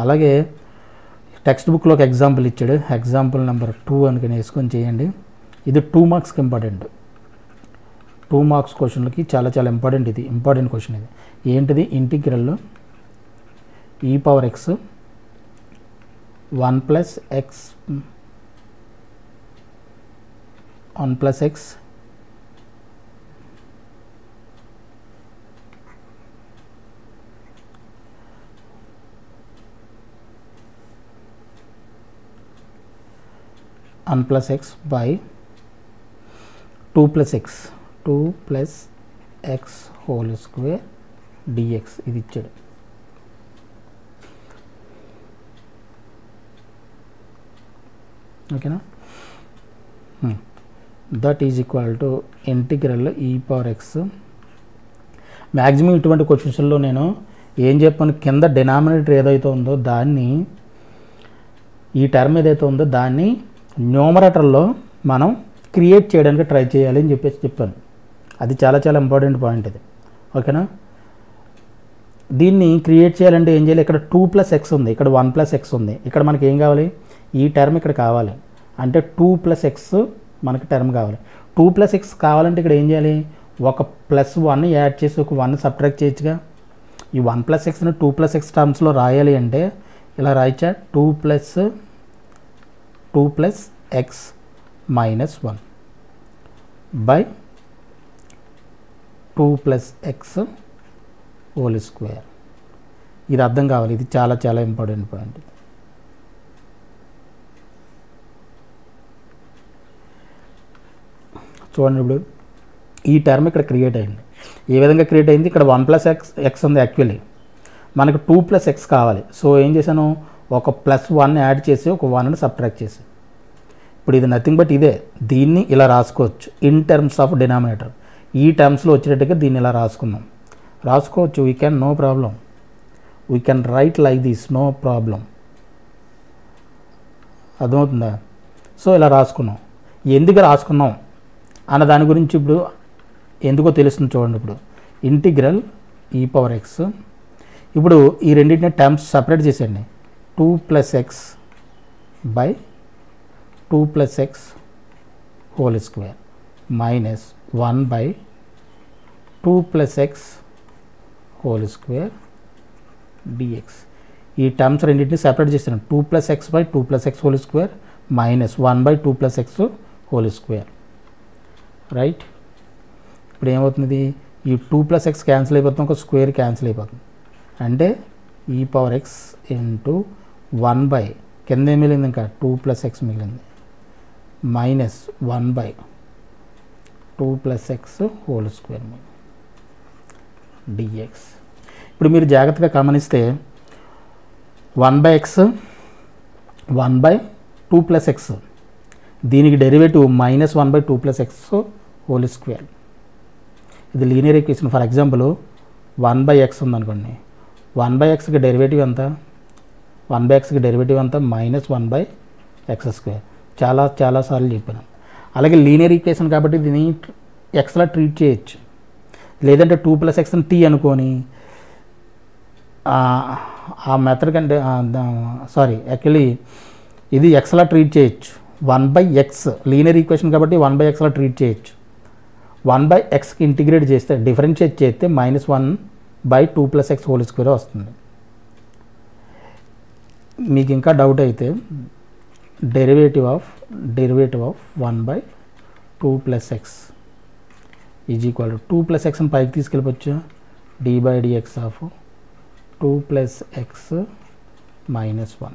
అలాగే text book లో ఒక ఎగ్జాంపుల్ ఇచ్చాడు ఎగ్జాంపుల్ నంబర్ 2 అనుకొని వేసుకొని చేయండి ఇది 2 మార్క్స్ ఇంపార్టెంట్ 2 మార్క్స్ క్వశ్చన్ కి చాలా చాలా ఇంపార్టెంట్ ఇది ఇంపార్టెంట్ క్వశ్చన్ ఇది ఏంటిది ఇంటిగ్రల్ లో e power x 1 plus x by 2 plus x whole square dx ఇది ఇచ్చాడు ఓకేనా that is equal to integral e power x maximum ఇటువంటి క్వశ్చన్స్లో నేను ఏం చెప్పాను కింద డినామినేటర్ ఏదైతే ఉందో దాన్ని ఈ టర్మ్ ఏదైతే ఉందో దాన్ని न्यूमरेटर मन क्रिएट चेयడానికి ट्राई చేయాలని చెప్పేసి చెప్పాను అది చాలా చాలా ఇంపార్టెంట్ పాయింట్ ఇది ఓకేనా దీన్ని క్రియేట్ చేయాలంటే ఏం చేయాలి ఇక్కడ 2 + x ఉంది ఇక్కడ 1 + x ఉంది ఇక్కడ మనకి ఏం కావాలి ఈ టర్మ్ ఇక్కడ కావాలి అంటే 2 + x మనకి టర్మ్ కావాలి 2 + x కావాలంటే ఇక్కడ ఏం చేయాలి ఒక +1 యాడ్ చేసి ఒక 1 సబ్ట్రాక్ట్ చేయొచ్చుగా ఈ 1 + x ని 2 + x టర్మ్స్ లో రాయాలి అంటే ఇలా రాయొచ్చా 2 plus x minus 1 by 2 plus x whole square ఇది అర్థం కావాలి ఇది చాలా చాలా ఇంపార్టెంట్ పాయింట్ చూడండి ఇప్పుడు ఈ టర్మ్ ఇక్కడ క్రియేట్ అయింది ఏ విధంగా క్రియేట్ అయింది ఇక్కడ 1 plus x ఉంది యాక్చువల్లీ మనకు 2 plus x కావాలి సో ఏం చేశాను ఒక +1 యాడ్ చేసి ఒక 1 సబ్ట్రాక్ట్ చేసి ఇప్పుడు ఇది నథింగ్ బట్ ఇదే దీన్ని ఇలా రాసుకోవచ్చు ఇన్ టర్మ్స్ ఆఫ్ డినామినేటర్ ఈ టర్మ్స్లో వచ్చేటట్టుగా దీన్ని ఇలా రాసుకోవచ్చు we can write like this no problem అర్థమవుతుందా సో ఇలా రాసుకున్నాం ఎందుకు రాసుకున్నాం అన్న దాని గురించి ఇప్పుడు ఎందుకో తెలుస్తుంది చూడండి ఇప్పుడు ఇంటిగ్రల్ e పవర్ x ఇప్పుడు ఈ రెండింటిని టర్మ్స్ సపరేట్ చేసేయండి 2 + x by 2 + x whole square minus 1 by 2 + x whole square dx ఈ టర్మ్స్ రెండింటిని సెపరేట్ చేస్తాను 2 + x by 2 + x whole square minus 1 by 2 + x whole square right ఇప్పుడు ఏమవుతుంది ఈ 2 + x క్యాన్సిల్ అయిపోతుంది ఒక స్క్వేర్ క్యాన్సిల్ అయిపోతుంది అంటే e power x into 1 by కింద ఏం మిగిలింది ఇంకా 2 + x మిగిలింది minus 1 by 2 + x whole square dx ఇప్పుడు మీరు జాగ్రత్తగా గమనిస్తే 1 by x 1 by 2 + x దీనికి derivative −1 by 2 + x whole square ఇది linear equation for example 1 by x ఉందనుకోండి 1 by x की डेरिवेटिव अंत 1 by x की डेरिवेटिव अंत -1 by x² चाला चाला सार्लु चेप्पानु అలాగే लीनियर ఈక్వేషన్ కాబట్టి దీని x లా ట్రీట్ చేయొచ్చు లేదంటే 2 + x ని t అనుకొని ఆ మెథడ్ కంటే సారీ యాక్చువల్లీ ఇది x లా ట్రీట్ చేయొచ్చు 1 by x లీనియర్ ఈక్వేషన్ కాబట్టి 1 by x లా ట్రీట్ చేయొచ్చు 1 by x కి ఇంటిగ్రేట్ చేస్తే డిఫరెన్షియేట్ చేస్తే -1 by 2 + x होल स्क्वेयर वस्तुंदी मीकु इंका डाउट अयिते derivative of 1 by 2 + x is equal to 2 + x नि पैकी तीसुकेल्लवच्चु d/dx ऑफ 2 + x -1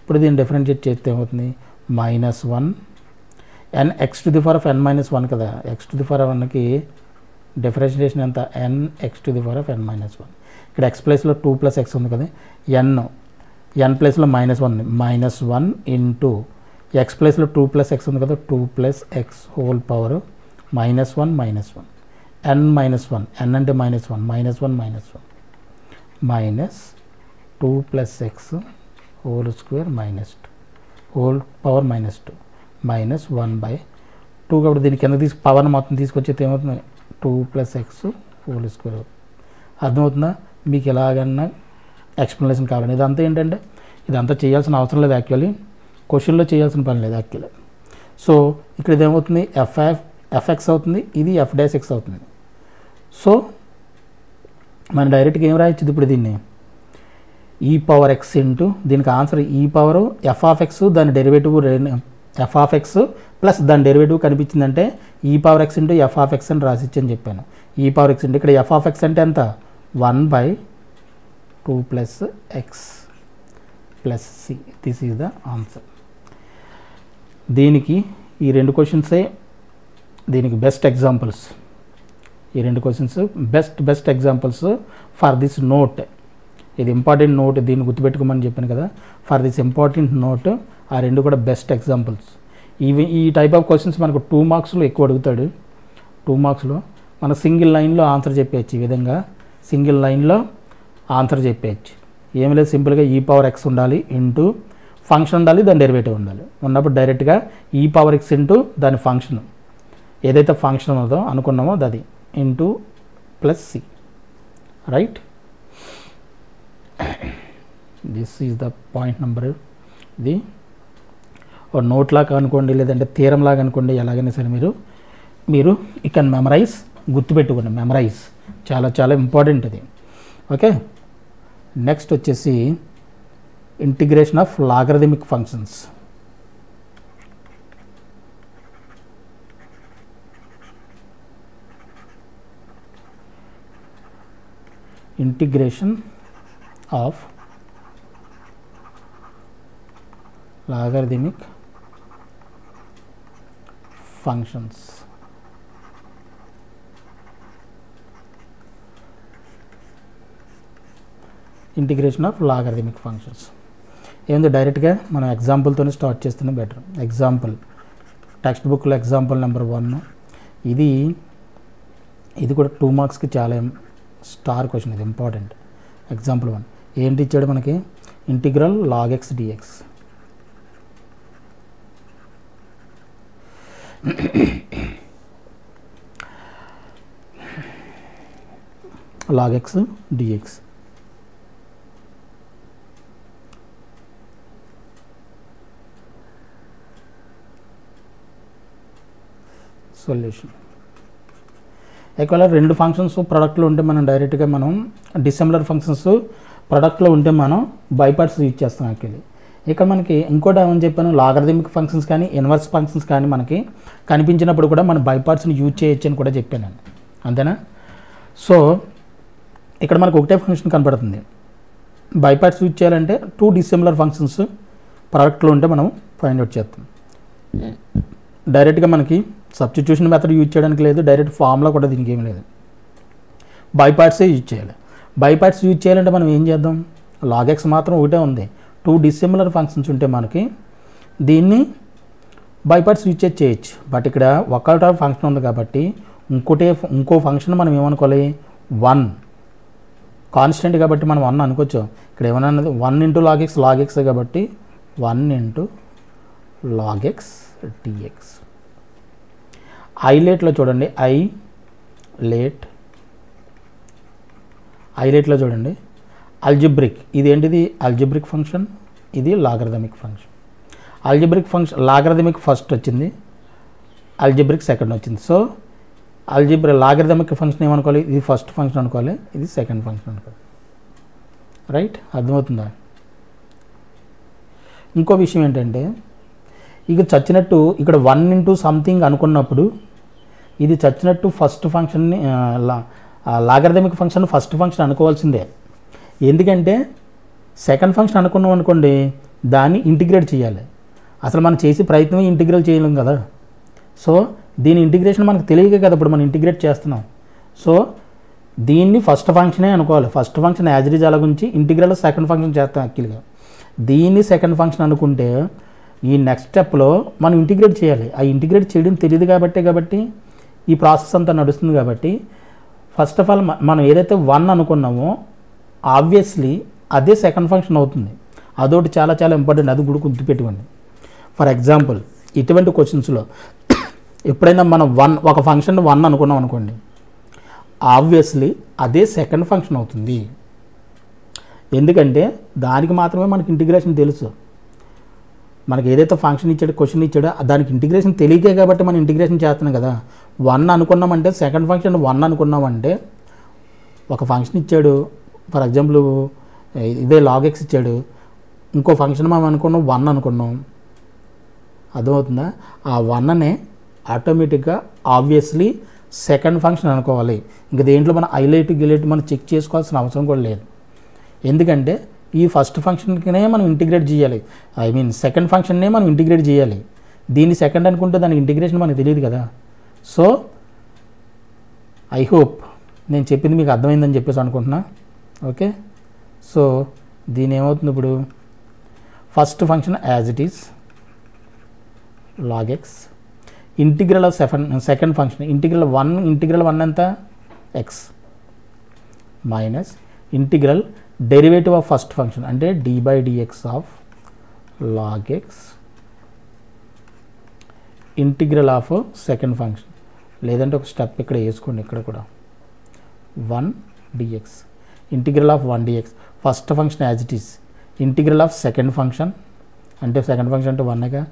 इप्पुडु दीनि डिफरेंशिएट चेस्ते एमवुतुंदी -1 n x to the power of n - 1 कदा x टू द पावर 1 की डिफरेंशिएशन अंत n x to the power of n - 1 ఇక్కడ x ప్లేస్ లో 2 + x ఉంది కదా n ప్లేస్ లో -1 -1 * x ప్లేస్ లో 2 + x ఉంది కదా 2 + x whole power -1 n -1 n అంటే -1 2 + x whole square -2 whole power -2 -1/2 కాబట్టి దీని కింద తీసి పవర్ మొత్తం తీసుకొచ్చేది ఏమవుతుంది 2 + x होल स्क्वायर అర్థమవుతుందా మీకు ఎలాగన్నా एक्सप्लेनेशन कावाली इदंता इदंता चेयाल्सिन अवसरम लेदु एक्चुअली क्वेश्चन लो चेयाल्सिन पनि लेदु एक्चुअली सो इक्कड़ इदेम अवुतुंदी fx अवुतुंदी इदी f-x अवुतुंदी सो मन डायरेक्ट गा एम रायचुदु इप्पुडु दीन्नि e power x इंटू दीनिकि आंसर e power f(x) दानि डेरिवेटिव f(x) प्लस दानि डेरिवेटिव कनिपिंचिंदंटे e power x into f(x) अनि रासिच्चनि चेप्पानु e power x इंटू इक्कड़ f(x) अंटे एंत 1/2 plus x plus c this is the answer दीनिकि ई रेंडु क्वेश्चन्स ए दीनिकि बेस्ट एग्जांपल्स ई रेंडु questions best best examples for this note इध इंपारटेंट नोट दीन गुर्तुपेट्टुकोमनि चेप्पानु कदा फॉर दिस इंपारटेंट नोट आ रेंडु कूडा बेस्ट एग्जांपल्स इवी ई टाइप ऑफ क्वेश्चन्स मनकु 2 मार्क्स लो एक्कुव अडुगुताडु 2 मार्क्स लो मन सिंगल लाइन लो आंसर चेप्पेयच्चु ई विधंगा सिंगल लाइन लो आंसर चेप्पेयच्चु ఏమీ లేదు సింపుల్ గా e పవర్ x ఉండాలి ఇంటూ ఫంక్షన్ ఉండాలి దాని డెరివేటివ్ ఉండాలి ఉన్నప్పుడు డైరెక్ట్ గా e పవర్ x ఇంటూ దాని ఫంక్షన్ ఏదైతే ఫంక్షన్ ఉందో అనుకున్నామో అది into plus c right this is the point number ఇది ఓ నోట్ లాగా అనుకోండి లేదంటే థీరం లాగా అనుకోండి ఎలాగైనా సరే మీరు మీరు ఇక్కడ మెమరైజ్ గుర్తు పెట్టుకోండి మెమరైజ్ చాలా చాలా ఇంపార్టెంట్ ఇది ఓకే नेक्स्ट वच्चेसी integration of logarithmic functions integration of logarithmic functions integration of logarithmic functions and direct गा मन एग्जांपल तोने स्टार्ट चेस्तुन्ना बेटर एग्जांपल टेक्स्ट बुक लो एग्जांपल नंबर 1 इदी इदी कूडा 2 मार्क्स की चाला स्टार क्वेश्चन इदी इंपॉर्टेंट एग्जांपल 1 ఏంటి ఇచ్చాడు మనకి integral log x dx log x dx solution एकवेल रेंडु फंक्षन्स प्रोडक्ट लो उंटे मनं डायरेक्ट गा मनं डिसिमिलर फंक्षन्स प्रोडक्ट लो उंटे मनं बाय पार्ट्स यूज चेस्तां एक्चुअली इक्कड मनकी इंकोट एमन चेप्पाను లాగరిథమిక్ ఫంక్షన్స్ కానీ ఇన్వర్స్ ఫంక్షన్స్ కానీ మనకి కనిపించినప్పుడు కూడా మనం బై పార్ట్స్ ని యూజ్ చేయొచ్చు అని కూడా చెప్పాను అంతేనా సో ఇక్కడ మనకు ఒకటే ఫంక్షన్ కనబడుతుంది బై పార్ట్స్ యూజ్ చేయాలంటే 2 డిసిమిలర్ ఫంక్షన్స్ ప్రోడక్ట్ లో ఉంటే మనం ఫైండ్ అవుట్ చేస్తాం డైరెక్ట్ గా మనకి సబ్స్టిట్యూషన్ మెథడ్ యూజ్ చేయడానికి లేదు డైరెక్ట్ ఫార్ములా కూడా దీనికి ఏమీ లేదు బై పార్ట్స్ యూజ్ చేయాలి బై పార్ట్స్ యూజ్ చేయాలంటే మనం ఏం చేద్దాం log x మాత్రం ఒకటే ఉంది 2 డిసిమిలర్ ఫంక్షన్స్ ఉంటే మనకి దీన్ని బై పార్ట్స్ యూజ్ చేయొచ్చు బట్ ఇక్కడ ఒక టైప్ ఫంక్షన్ ఉంది కాబట్టి ఇంకో ఫంక్షన్ మనం ఏమనుకోవాలి 1 కాన్స్టెంట్ కాబట్టి మనం 1 అనుకోవచ్చు ఇక్కడ ఏమన్నది 1 * log x కాబట్టి 1 * log x dx ఐలేట్ లో చూడండి ఐలేట్ లో చూడండి ఆల్జీబ్రిక్ ఇది ఏంటిది ఆల్జీబ్రిక్ ఫంక్షన్ ఇది logarithmic function algebraic function logarithmic first వచ్చింది ఆల్జీబ్రిక్ సెకండ్ వచ్చింది సో ఆల్జీబ్రిక్ లాగరిథమిక్ ఫంక్షన్ ఏమనుకోవాలి ఇది ఫస్ట్ ఫంక్షన్ అనుకోవాలి ఇది సెకండ్ ఫంక్షన్ అనుకోవాలి రైట్ అర్థమవుతుందా ఇంకో విషయం ఏంటంటే ఇక చచ్చినట్టు ఇక్కడ 1 ఇంటూ సంథింగ్ అనుకున్నప్పుడు ఇది చచ్చినట్టు ఫస్ట్ ఫంక్షన్ ని లాగరిథమిక్ ఫంక్షన్ ఫస్ట్ ఫంక్షన్ అనుకోవాల్సిందే ఎందుకంటే సెకండ్ ఫంక్షన్ అనుకున్నాం అనుకోండి దాన్ని ఇంటిగ్రేట్ చేయాలి అసలు మనం చేసి ప్రయత్నం ఇంటిగ్రల్ చేయలేం కదా సో దీని ఇంటిగ్రేషన్ మనకు తెలియక కదా ఇప్పుడు మనం ఇంటిగ్రేట్ చేస్తున్నాం సో దీన్ని ఫస్ట్ ఫంక్షనే అనుకోవాలి first function as it is అలా గుంచి ఇంటిగ్రల్ సెకండ్ ఫంక్షన్ చేస్తాం యాక్చువల్గా దీన్ని సెకండ్ ఫంక్షన్ అనుకుంటే ఈ నెక్స్ట్ స్టెప్ లో మనం ఇంటిగ్రేట్ చేయాలి ఆ ఇంటిగ్రేట్ చేయడం తెలియదు కాబట్టి ఈ ప్రాసెస్ అంతా నడుస్తుంది కాబట్టి ఫస్ట్ ఆఫ్ ఆల్ మనం ఏదైతే 1 అనుకున్నామో ఆబ్వియస్లీ అదే సెకండ్ ఫంక్షన్ అవుతుంది అదొకటి చాలా చాలా ఇంపార్టెంట్ అది కూడా గుర్తుపెట్టుకోండి ఫర్ ఎగ్జాంపుల్ ఇటువంటి క్వశ్చన్స్ లో ఎప్పుడైనా మనం 1 ఒక ఫంక్షన్ 1 అనుకున్నాం అనుకోండి ఆబ్వియస్లీ అదే సెకండ్ ఫంక్షన్ అవుతుంది ఎందుకంటే దానికి మాత్రమే మనకి ఇంటిగ్రేషన్ తెలుసు మనకి ఏదైతే ఫంక్షన్ ఇచ్చాడో క్వశ్చన్ ఇచ్చాడో దానికి ఇంటిగ్రేషన్ తెలియకే కాబట్టి మనం ఇంటిగ్రేషన్ చేస్తున్నాం కదా 1 అనుకున్నామంటే సెకండ్ ఫంక్షన్ 1 అనుకున్నామంటే ఒక ఫంక్షన్ ఇచ్చాడు ఫర్ ఎగ్జాంపుల్ ఇదే log x ఇచ్చాడు ఇంకో ఫంక్షన్ మనం అనుకున్నాం 1 అనుకున్నాం అదవుతుందా ఆ 1 నే ఆటోమేటిగ్గా ఆబ్వియస్లీ సెకండ్ ఫంక్షన్ అనుకోవాలి ఇంకా దేంట్లో మనం హైలైట్ గిలైట్ మనం చెక్ చేసుకోవాల్సిన అవసరం కూడా లేదు ఎందుకంటే ఈ ఫస్ట్ ఫంక్షన్ కినే మనం ఇంటిగ్రేట్ చేయాలి ఐ మీన్ సెకండ్ ఫంక్షన్ నే మనం ఇంటిగ్రేట్ చేయాలి దీని సెకండ్ అనుకుంటే దాని ఇంటిగ్రేషన్ మనకు తెలియదు కదా సో ఐ హోప్ నేను చెప్పింది మీకు అర్థమైందని చెప్పేసి అనుకుంటున్నా ఓకే సో దీని ఏమవుతుంది ఇప్పుడు first function as it is log x integral of second function integral 1 ఎంత x minus integral derivative of first function अंटे d by dx of log x integral of second function लेदंटे ఒక step ఇక్కడ వేసుకోండి ఇక్కడ కూడా 1 dx integral of 1 dx first function as it is integral of second function अंटे second function అంటే 1 గా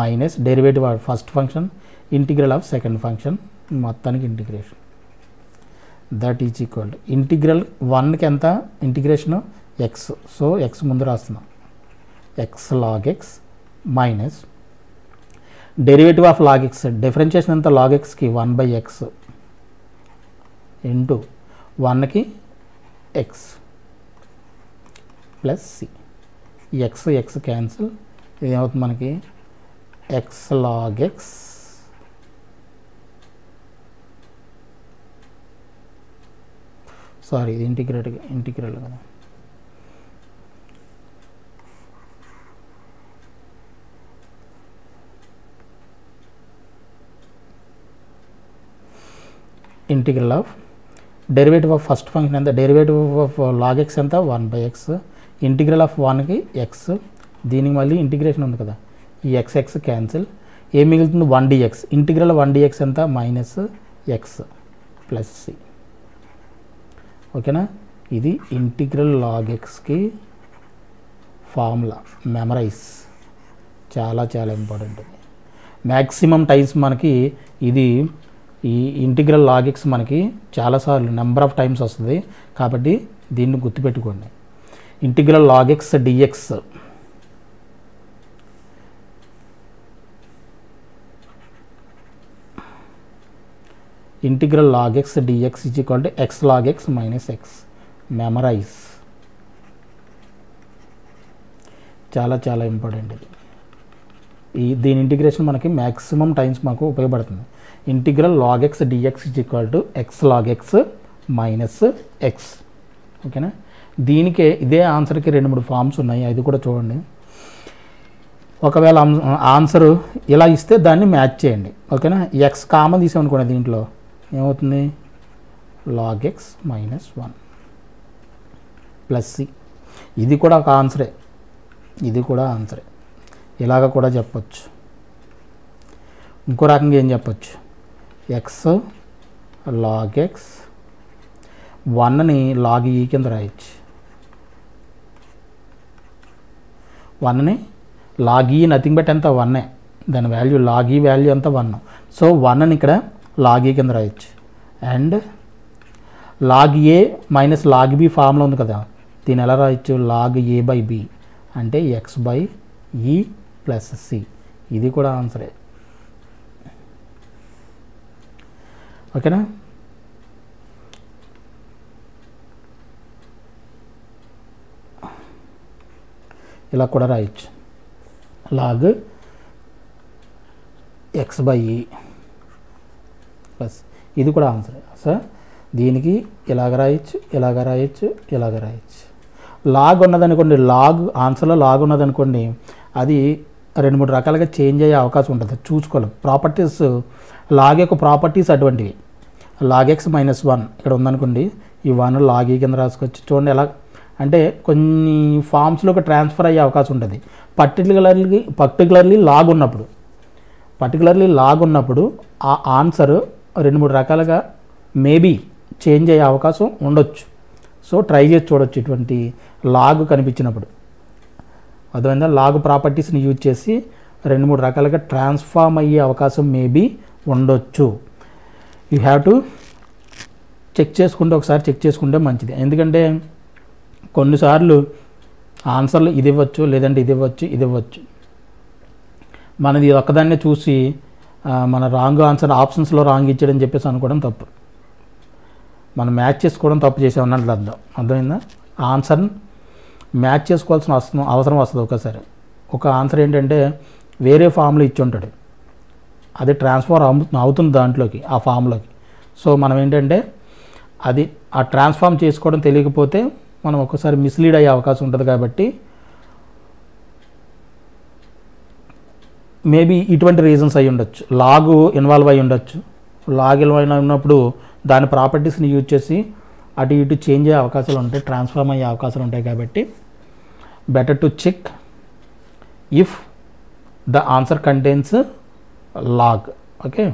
minus derivative of first function integral of second function మొత్తానికి integration That is equal to integral 1 के अंत इंटीग्रेशन x so x मुंदर रास्तना x log x minus derivative of log x differentiation अंत log x की 1 by x into 1 की x plus c x x cancel ये होता मन की x log x सारी इंटीग्रेट इंटीग्रल कदा integral of derivative of first function अंत डेरिवेटिव ऑफ log x अंत 1 by x इंटीग्रल ऑफ 1 की x दीनिकी मल्ली इंटीग्रेशन उंदी कदा ई x x कैंसिल एम मिगुलुतुंदी 1 dx इंटीग्रल 1 dx अंत माइनस x प्लस c ओकेना इदी इंटीग्रल log x की फार्मुला मेमोराइज चाला चाला इंपॉर्टेंट मैक्सिमम टाइम्स मन की इदी इंटीग्रल log x मन की चाला सार्लु नंबर ऑफ टाइम्स वस्तुंदी काबट्टी दीन्नि गुर्तुपेट्टुकोंडि integral log x dx integral log x dx is equal to x log x minus x memorise चाला चाला इंपॉर्टेंट दीन इंटीग्रेशन मन की मैक्सिमम टाइम्स मन को उपयोगपड़ती integral log x dx is equal to x log x minus x okay दीनिके इदे answer की रेंडु मूडु फॉर्म्स उन्नायि अदि कूडा चूडंडी ఒకవేళ ఆన్సర్ ఇలా ఇస్తే దాన్ని మ్యాచ్ చేయండి ఓకేనా x కామన్ తీసేమనుకోండి దీంట్లో ఏమవుతుంది log x minus 1 + c ఇది కూడా ఒక ఆన్సరే ఇది కూడా ఆన్సరే ఇలాగ కూడా చెప్పొచ్చు ఇంకో రకంగా ఏం చెప్పొచ్చు x log x 1 ని log e కింద రాయొచ్చు 1 ని log e नथिंग बट अंत 1 दिन वाल्यू अंत 1 सो 1 इकड़ log e किंद रायचु and log a minus log b formula उंदी कदा दीनि एला रायचु log a by b अंटे x by e plus c इदी कूडा आंसरे ओकेना इला कूडा रायचु log x by e plus इध आंसर सो दी इलाग रायचु log उन्नदनुकोंडि log आंसर log उन्नदनुकोंडि अभी రెండు మూడు రకాలుగా చేంజ్ అయ్యే అవకాశం ఉంటుంది చూసుకోవాలి ప్రాపర్టీస్ log యొక్క ప్రాపర్టీస్ అటువంటివి log x minus 1 ఇక్కడ ఉందనుకోండి ఈ 1 log e కింద రాసుకోవచ్చు చూడండి ఎలా అంటే కొన్ని ఫార్మ్స్ లో ట్రాన్స్ఫర్ అయ్యే అవకాశం ఉంటుంది పర్టిక్యులర్లీ లాగ్ ఉన్నప్పుడు ఆ ఆన్సర్ రెండు మూడు రకాలుగా మేబీ చేంజ్ అయ్యే అవకాశం ఉండొచ్చు सो ट्राई चेसी चूडొచ్చు इटुवंटि लाग कनिपिंचिनप्पुडु అదైనా లాగ్ ప్రాపర్టీస్ ని యూజ్ చేసి రెండు మూడు రకాలుగా ట్రాన్స్ఫార్మ్ అయ్యే అవకాశం మేబీ ఉండొచ్చు. యు హావ్ టు చెక్ చేసుకుంటే ఒకసారి చెక్ చేసుకుంటే మంచిది. ఎందుకంటే కొన్నిసార్లు ఆన్సర్లు ఇది ఇవ్వచ్చు లేదంటే ఇది ఇవ్వచ్చు ఇది ఇవ్వచ్చు. మనది ఒక్కదాన్నే చూసి మన రాంగ్ ఆన్సర్ ఆప్షన్స్లో రాంగ్ ఇచ్చాడని చెప్పేసి అనుకోవడం తప్పు. మనం మ్యాచ్ చేసుకోవడం తప్పు చేసామన్నట్లు అర్థమైందా? ఆన్సర్ మ్యాచ్ చేసుకోవాల్సిన అవసరం వస్తుంది. ఒకసారి ఒక ఆన్సర్ ఏంటంటే వేరే ఫామ్లో ఇచ్చి ఉంటాడు, అది ట్రాన్స్ఫర్ అవుతుంది దాంట్లోకి ఆ ఫామ్లోకి. సో మనం ఏంటంటే అది ఆ ట్రాన్స్ఫార్మ్ చేసుకోవడం తెలియకపోతే మనం ఒక్కసారి మిస్లీడ్ అయ్యే అవకాశం ఉంటుంది. కాబట్టి మేబీ ఇటువంటి రీజన్స్ అయి ఉండొచ్చు, లాగు ఇన్వాల్వ్ అయి ఉండొచ్చు. లాగ్ ఇన్వాల్వ్ అయినప్పుడు దాని ప్రాపర్టీస్ని యూజ్ చేసి అటు ఇటు చేంజ్ అయ్యే అవకాశాలు ఉంటాయి, ట్రాన్స్ఫార్మ్ అయ్యే అవకాశాలు ఉంటాయి. కాబట్టి better to check if the answer contains log. Okay.